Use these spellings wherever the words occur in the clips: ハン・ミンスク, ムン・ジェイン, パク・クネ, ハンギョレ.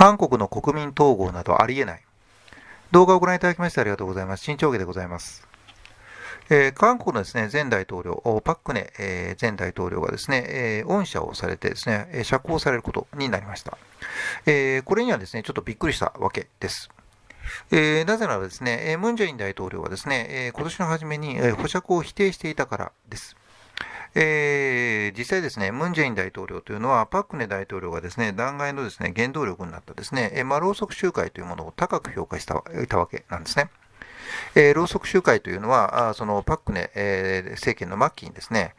韓国の国民統合などありえない。動画をご覧いただきましてありがとうございます。新潮家でございます。韓国のですね、前大統領、パク・クネ前大統領がですね、恩赦をされてですね、釈放されることになりました。これにはですね、ちょっとびっくりしたわけです。なぜならですね、ムン・ジェイン大統領はですね、今年の初めに保釈を否定していたからです。実際ですね、ムン・ジェイン大統領というのは、パク・クネ大統領がですね、弾劾のですね、原動力になったですね、ろうそく集会というものを高く評価したわけなんですね。ろうそく集会というのは、そのパク・クネ政権の末期にですね、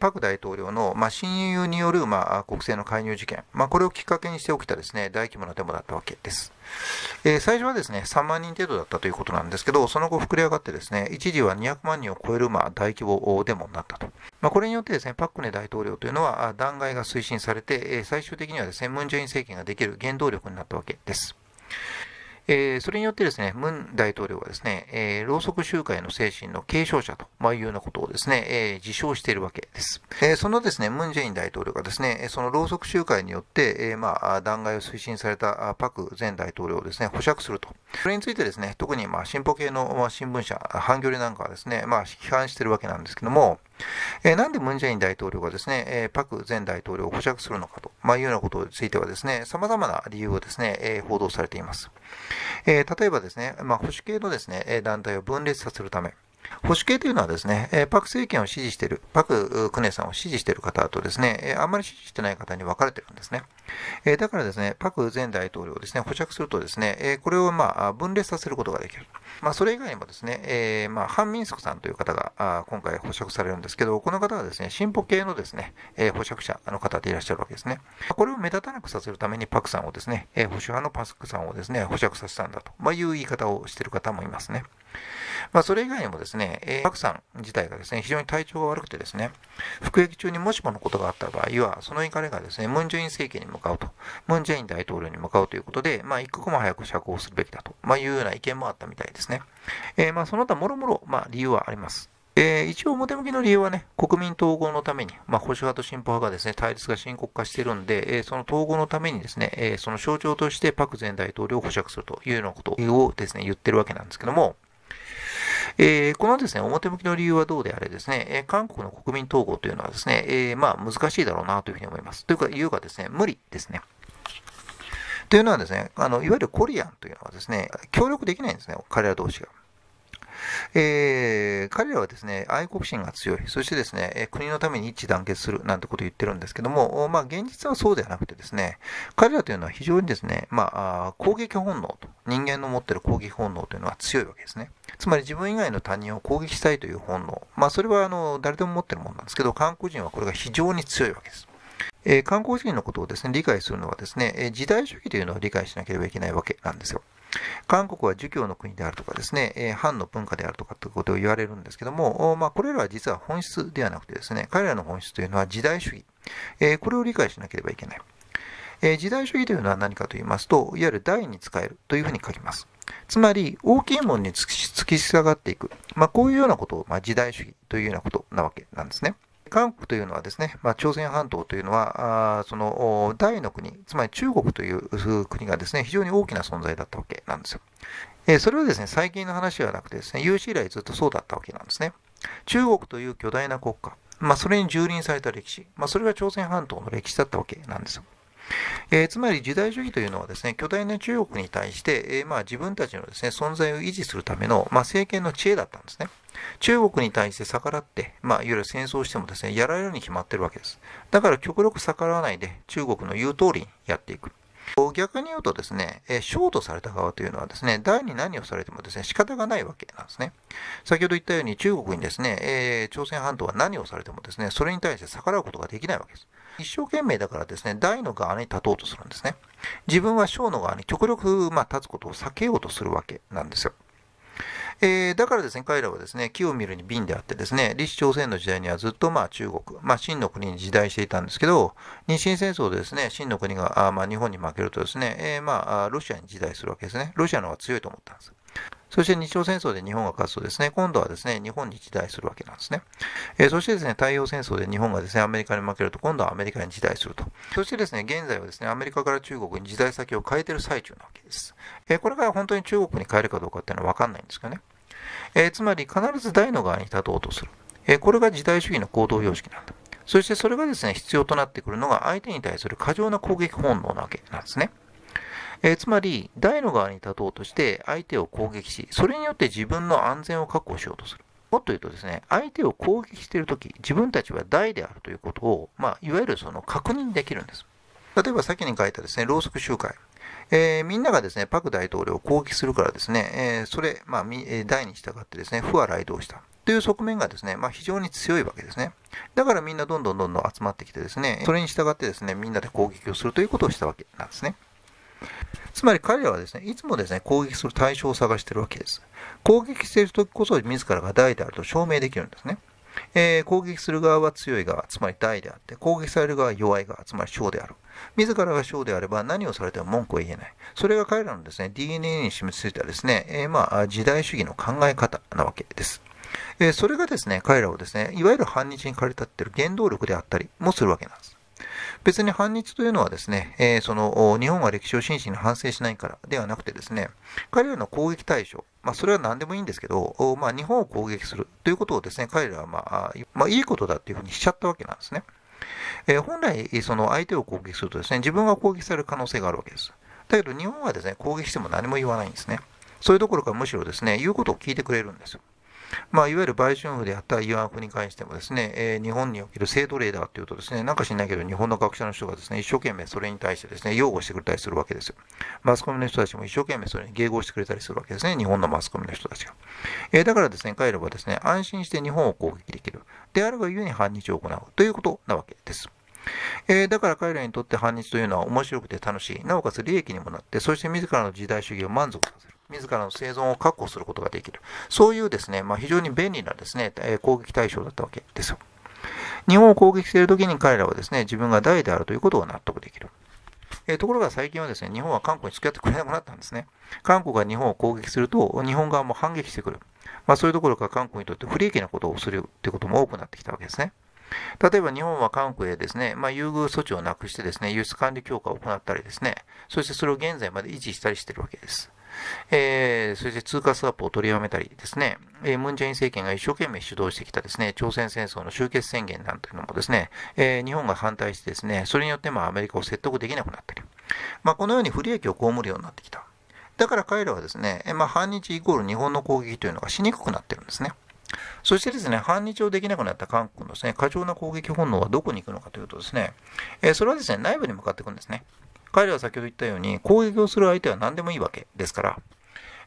パク大統領の親友による国政の介入事件、これをきっかけにして起きたですね、大規模なデモだったわけです。最初はですね、3万人程度だったということなんですけど、その後膨れ上がってですね、一時は200万人を超える大規模デモになったと。これによってですね、パク・クネ大統領というのは弾劾が推進されて、最終的にはですね、ムン・ジェイン政権ができる原動力になったわけです。それによってですね、ムン大統領はですね、ろうそく集会の精神の継承者というようなことをですね、自称しているわけです。そのですね、ムン・ジェイン大統領がですね、そのろうそく集会によって、弾劾を推進されたパク前大統領をですね、保釈すると。それについてですね、特に進歩系の新聞社、ハンギョレなんかはですね、批判しているわけなんですけども、なんでムン・ジェイン大統領がですね、パク前大統領を保釈するのかと、いうようなことについてはですね、様々な理由をですね、報道されています。例えばですね、保守系のですね、団体を分裂させるため、保守系というのはですね、パク政権を支持している、パク・クネさんを支持している方とですね、あんまり支持していない方に分かれているんですね。だからですね、パク前大統領をですね、保釈するとですね、これを分裂させることができる。それ以外にもですね、ハン・ミンスクさんという方が今回保釈されるんですけど、この方はですね、進歩系のですね、保釈者の方でいらっしゃるわけですね。これを目立たなくさせるためにパクさんをですね、保守派のパクさんをですね、保釈させたんだと、いう言い方をしている方もいますね。それ以外にもですね、パクさん自体がですね、非常に体調が悪くてですね、服役中にもしものことがあった場合は、その怒りがですね、ムン・ジェイン政権に向かうと、ムン・ジェイン大統領に向かうということで、一刻も早く釈放するべきだと、いうような意見もあったみたいですね。その他もろもろ、理由はあります。一応表向きの理由はね、国民統合のために、保守派と進歩派がですね、対立が深刻化しているんで、その統合のためにですね、その象徴としてパク前大統領を保釈するというようなことをですね、言ってるわけなんですけども、このですね、表向きの理由はどうであれですね、韓国の国民統合というのはですね、難しいだろうなというふうに思います。というか、理由がですね、無理ですね。というのはですね、いわゆるコリアンというのはですね、協力できないんですね、彼ら同士が。彼らはですね、愛国心が強い、そしてですね、国のために一致団結するなんてことを言ってるんですけども、現実はそうではなくてですね、彼らというのは非常にですね、攻撃本能と、人間の持っている攻撃本能というのは強いわけですね。つまり自分以外の他人を攻撃したいという本能、それは誰でも持っているものなんですけど、韓国人はこれが非常に強いわけです。韓国人のことをですね、理解するのはですね、時代主義というのを理解しなければいけないわけなんですよ。韓国は儒教の国であるとかですね、藩の文化であるとかということを言われるんですけども、これらは実は本質ではなくてですね、彼らの本質というのは時代主義。これを理解しなければいけない。時代主義というのは何かと言いますと、いわゆる代に仕えるというふうに書きます。つまり、大きいものに突き下がっていく。こういうようなことを、時代主義というようなことなわけなんですね。韓国というのはですね、朝鮮半島というのは、その大の国、つまり中国という国がですね、非常に大きな存在だったわけなんですよ。それはですね、最近の話ではなくてですね、有史以来ずっとそうだったわけなんですね。中国という巨大な国家、それに蹂躙された歴史、それが朝鮮半島の歴史だったわけなんですよ。つまり時代主義というのはですね、巨大な中国に対して、自分たちのですね、存在を維持するための、政権の知恵だったんですね。中国に対して逆らって、いわゆる戦争をしてもですね、やられるに決まってるわけです。だから極力逆らわないで、中国の言う通りにやっていく。逆に言うとですね、ショートされた側というのはですね、誰に何をされてもですね、仕方がないわけなんですね。先ほど言ったように中国にですね、朝鮮半島は何をされてもですね、それに対して逆らうことができないわけです。一生懸命だからですね、大の側に立とうとするんですね。自分は小の側に極力立つことを避けようとするわけなんですよ。だからですね、彼らはですね、木を見るに瓶であってですね、立朝鮮の時代にはずっと中国、清の国に時代していたんですけど、日清戦争でですね、清の国が日本に負けるとですね、ロシアに時代するわけですね。ロシアの方が強いと思ったんです。そして日朝戦争で日本が勝つとですね、今度はですね、日本に自大するわけなんですね。そしてですね、太平洋戦争で日本がですね、アメリカに負けると、今度はアメリカに自大すると。そしてですね、現在はですね、アメリカから中国に自大先を変えている最中なわけです。これから本当に中国に変えるかどうかっていうのは分かんないんですけどね。つまり必ず大の側に立とうとする。これが自大主義の行動様式なんだ。そしてそれがですね、必要となってくるのが相手に対する過剰な攻撃本能なわけなんですね。つまり、大の側に立とうとして相手を攻撃し、それによって自分の安全を確保しようとする。もっと言うとですね、相手を攻撃しているとき、自分たちは大であるということを、いわゆるその確認できるんです。例えば先に書いたですね、ろうそく集会。みんながですね、パク大統領を攻撃するからですね、それ、大に従ってですね、不和雷動した。という側面がですね、非常に強いわけですね。だからみんなどんどん集まってきてですね、それに従ってですね、みんなで攻撃をするということをしたわけなんですね。つまり彼らはですね、いつもですね、攻撃する対象を探しているわけです。攻撃しているときこそ自らが大であると証明できるんですね。攻撃する側は強い側、つまり大であって、攻撃される側は弱い側、つまり小である。自らが小であれば何をされても文句を言えない。それが彼らのですね、DNA に示しついたですね、自大主義の考え方なわけです。それがですね、彼らをですね、いわゆる反日に駆り立っている原動力であったりもするわけなんです。別に反日というのはですね、日本は歴史を真摯に反省しないからではなくてですね、彼らの攻撃対象、それは何でもいいんですけど、日本を攻撃するということをですね、彼らはいいことだというふうにしちゃったわけなんですね。本来、その相手を攻撃するとですね、自分が攻撃される可能性があるわけです。だけど日本はですね、攻撃しても何も言わないんですね。それどころかむしろですね、言うことを聞いてくれるんですよ。いわゆる売春婦であった慰安婦に関してもですね、日本における性奴隷だというとですね、なんか知んないけど日本の学者の人がですね、一生懸命それに対してですね、擁護してくれたりするわけですよ。マスコミの人たちも一生懸命それに迎合してくれたりするわけですね、日本のマスコミの人たちが。だからですね、彼らはですね、安心して日本を攻撃できる。であるがゆえに反日を行うということなわけです。だから彼らにとって反日というのは面白くて楽しい。なおかつ利益にもなって、そして自らの時代主義を満足させる。自らの生存を確保することができる。そういうですね、非常に便利なですね、攻撃対象だったわけですよ。日本を攻撃しているときに彼らはですね、自分が大であるということを納得できる。ところが最近はですね、日本は韓国に付き合ってくれなくなったんですね。韓国が日本を攻撃すると、日本側も反撃してくる。それどころか韓国にとって不利益なことをするということも多くなってきたわけですね。例えば日本は韓国へですね、優遇措置をなくしてですね、輸出管理強化を行ったりですね、そしてそれを現在まで維持したりしているわけです。そして通貨スワップを取りやめたりですね、ムン・ジェイン政権が一生懸命主導してきたですね、朝鮮戦争の終結宣言なんていうのもですね、日本が反対してですね、それによってアメリカを説得できなくなったり、このように不利益を被るようになってきた。だから彼らはですね、反日イコール日本の攻撃というのがしにくくなってるんですね。そしてですね、反日をできなくなった韓国のですね、過剰な攻撃本能はどこに行くのかというとですね、それはですね、内部に向かっていくんですね。彼らは先ほど言ったように、攻撃をする相手は何でもいいわけですから、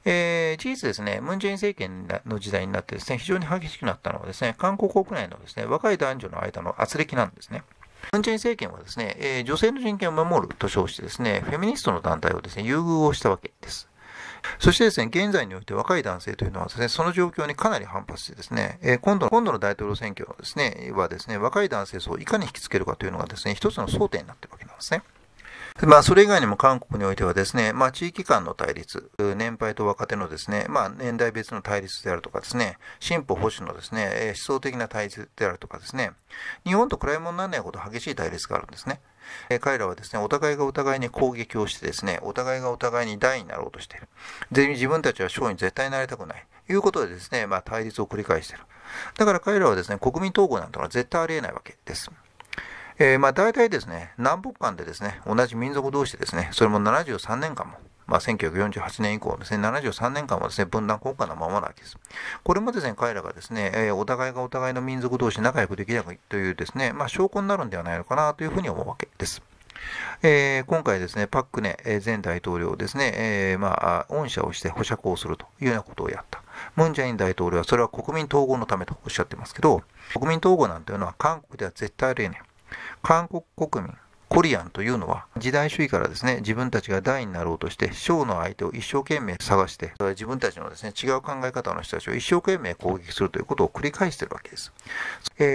事実ですね、ムン・ジェイン政権の時代になってですね、非常に激しくなったのはですね、韓国国内のですね、若い男女の間の軋轢なんですね。ムン・ジェイン政権はですね、女性の人権を守ると称してですね、フェミニストの団体をですね、優遇をしたわけです。そしてですね、現在において若い男性というのはですね、その状況にかなり反発してですね、今度の大統領選挙ですね、はですね、若い男性層をいかに引きつけるかというのがですね、一つの争点になっているわけなんですね。それ以外にも韓国においてはですね、地域間の対立、年配と若手のですね、年代別の対立であるとかですね、進歩保守のですね、思想的な対立であるとかですね、日本と比べ物にならないほど激しい対立があるんですね。彼らはですね、お互いがお互いに攻撃をしてですね、お互いがお互いに大になろうとしている。自分たちは小に絶対なりたくない。いうことでですね、対立を繰り返している。だから彼らはですね、国民統合なんてのは絶対ありえないわけです。大体ですね、南北間でですね、同じ民族同士でですね、それも73年間も、1948年以降ですね、73年間もですね、分断国家のままなわけです。これもですね、彼らがですね、お互いがお互いの民族同士仲良くできないというですね、証拠になるんではないのかなというふうに思うわけです。今回ですね、パク・クネ前大統領をですね、恩赦をして保釈をするというようなことをやった。ムン・ジェイン大統領はそれは国民統合のためとおっしゃってますけど、国民統合なんていうのは韓国では絶対ありえない。韓国国民、コリアンというのは、時代主義からですね、自分たちが大になろうとして、小の相手を一生懸命探して、自分たちのですね、違う考え方の人たちを一生懸命攻撃するということを繰り返しているわけです。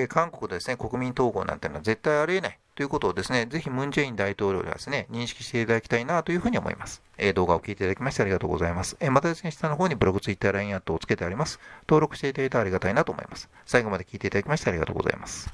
韓国でですね、国民統合なんていうのは絶対ありえないということをですね、ぜひムン・ジェイン大統領にはですね、認識していただきたいなというふうに思います。動画を聞いていただきましてありがとうございます。またですね、下の方にブログ、ツイッター、LINE アットをつけてあります。登録していただいたらありがたいなと思います。最後まで聞いていただきましてありがとうございます。